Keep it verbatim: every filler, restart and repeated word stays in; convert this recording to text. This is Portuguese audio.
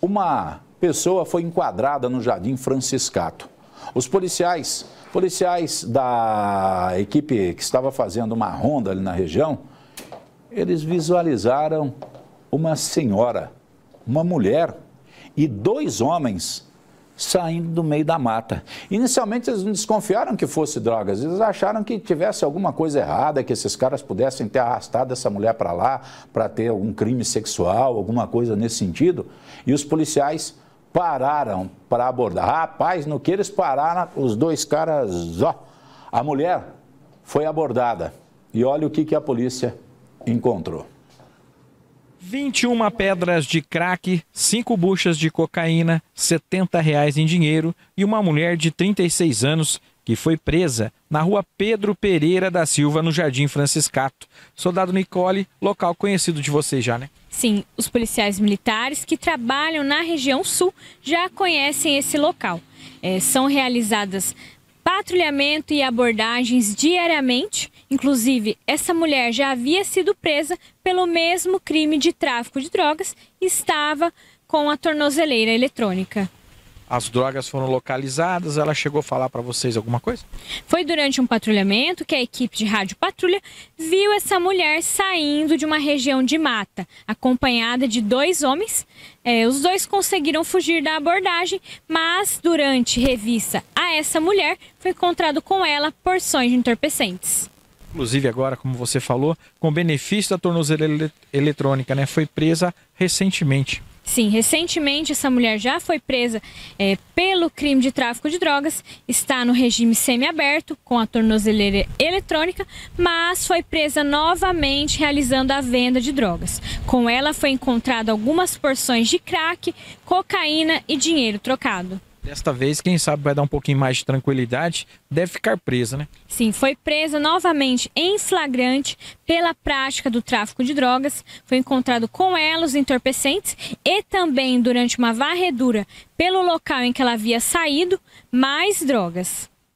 uma pessoa foi enquadrada no Jardim Franciscato. Os policiais, policiais da equipe que estava fazendo uma ronda ali na região, eles visualizaram uma senhora, uma mulher e dois homens saindo do meio da mata. Inicialmente eles não desconfiaram que fosse drogas, eles acharam que tivesse alguma coisa errada, que esses caras pudessem ter arrastado essa mulher para lá, para ter algum crime sexual, alguma coisa nesse sentido. E os policiais pararam para abordar. Rapaz, no que eles pararam, os dois caras, ó, a mulher foi abordada. E olha o que, que a polícia encontrou. vinte e uma pedras de crack, cinco buchas de cocaína, setenta reais em dinheiro e uma mulher de trinta e seis anos que foi presa na rua Pedro Pereira da Silva, no Jardim Franciscato. Soldado Nicole, local conhecido de vocês já, né? Sim, os policiais militares que trabalham na região sul já conhecem esse local. É, são realizadas patrulhamento e abordagens diariamente. Inclusive, essa mulher já havia sido presa pelo mesmo crime de tráfico de drogas e estava com a tornozeleira eletrônica. As drogas foram localizadas, ela chegou a falar para vocês alguma coisa? Foi durante um patrulhamento que a equipe de rádio patrulha viu essa mulher saindo de uma região de mata, acompanhada de dois homens. É, os dois conseguiram fugir da abordagem, mas durante revista a essa mulher foi encontrado com ela porções de entorpecentes. Inclusive agora, como você falou, com benefício da tornozeleira eletrônica, né? Foi presa recentemente. Sim, recentemente essa mulher já foi presa é, pelo crime de tráfico de drogas, está no regime semiaberto com a tornozeleira eletrônica, mas foi presa novamente realizando a venda de drogas. Com ela foi encontrado algumas porções de crack, cocaína e dinheiro trocado. Desta vez, quem sabe vai dar um pouquinho mais de tranquilidade, deve ficar presa, né? Sim, foi presa novamente em flagrante pela prática do tráfico de drogas. Foi encontrado com ela os entorpecentes e também, durante uma varredura pelo local em que ela havia saído, mais drogas.